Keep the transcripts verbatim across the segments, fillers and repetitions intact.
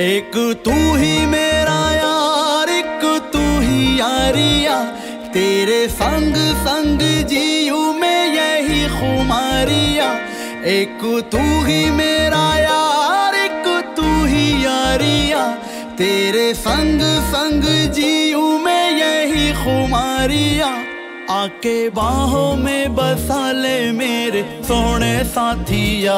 एक तू ही मेरा यार, एक तू ही यारिया, तेरे संग संग जीऊ में यही खुमारिया। एक तू ही मेरा यार, एक तू ही यारिया, तेरे संग संग जीऊ में यही खुमारिया। आके बाहों में बसा ले मेरे सोने साथिया,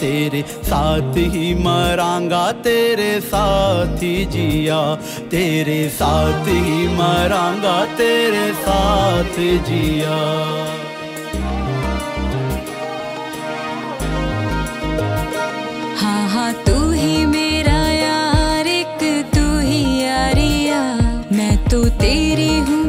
तेरे साथ ही मरांगा, तेरे साथ ही जिया, तेरे साथ ही मरांगा, तेरे साथ जिया। हाँ हाँ तू ही मेरा यार, एक तू ही यारिया, मैं तो तेरी हूँ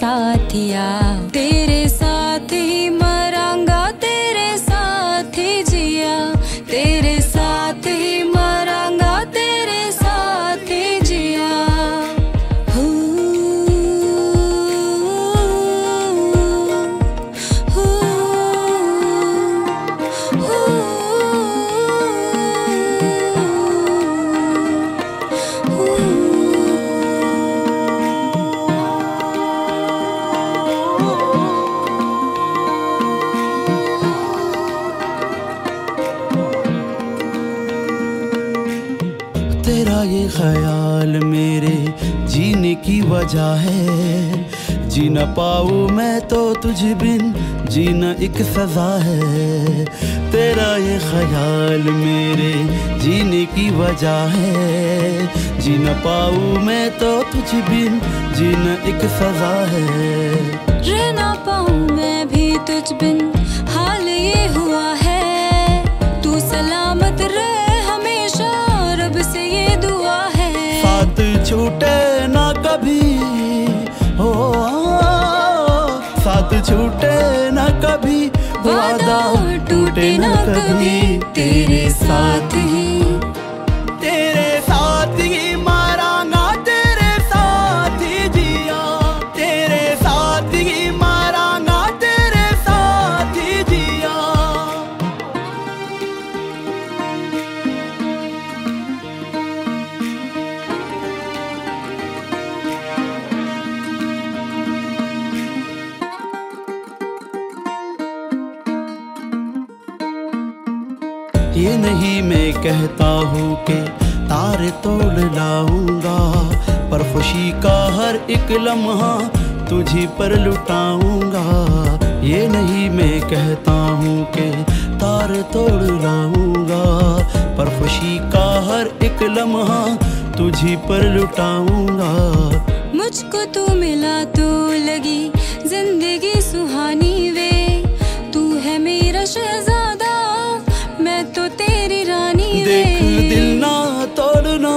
साथिया, तेरे साथ ही मरांगा, तेरे साथ ही जिया, तेरे साथ ही मरांगा, तेरे साथ ही जिया। हू हू हू हू। तेरा ये ख्याल मेरे जीने की वजह है, जी न पाऊँ मैं तो तुझे बिन जीना एक सजा है। तेरा ये ख्याल मेरे जीने की वजह है, जी न पाऊँ मैं तो तुझे बिन जीना एक सजा है। रह ना पाऊँ मैं भी तुझ बिन हाल ये हुआ है, तू सलामत रह छूटे ना कभी हो, साथ छूटे ना कभी वादा, टूटे ना कभी तेरे साथ ही, तेरे साथ ही मरांगा, तेरे साथ ही जिया, तेरे साथ ही मरांगा, तेरे साथ ही जिया। ये नहीं मैं कहता हूँ कि तारे तोड़ लाऊंगा, पर खुशी का हर एक लम्हा तुझी पर लुटाऊंगा। ये नहीं मैं कहता हूँ कि तारे तोड़ लाऊंगा, पर खुशी का हर एक लम्हा तुझी पर लुटाऊंगा। मुझको तू मिला तो लगी जिंदगी सुहानी वे, तू है मेरा शहजादा, मैं तो तेरी रानी। देख दिल ना तोड़ना,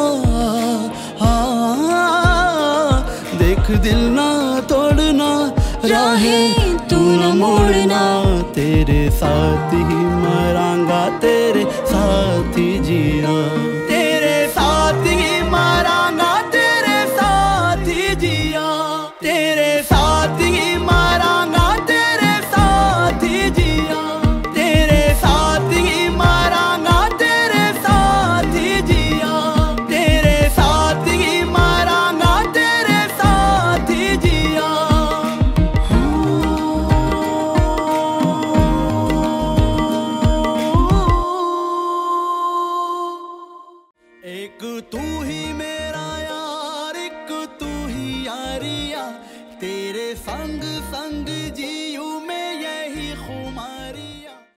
देख दिल ना तोड़ना, राहें तू न मोड़ना, तेरे साथ ही मरांगा, तेरे साथ ही जिया, तेरे साथ ही मरांगा, तेरे साथ ही जिया, तेरे साथ ही मरांगा, तेरे साथ ही जिया, तेरे साथ ही संग संग जी।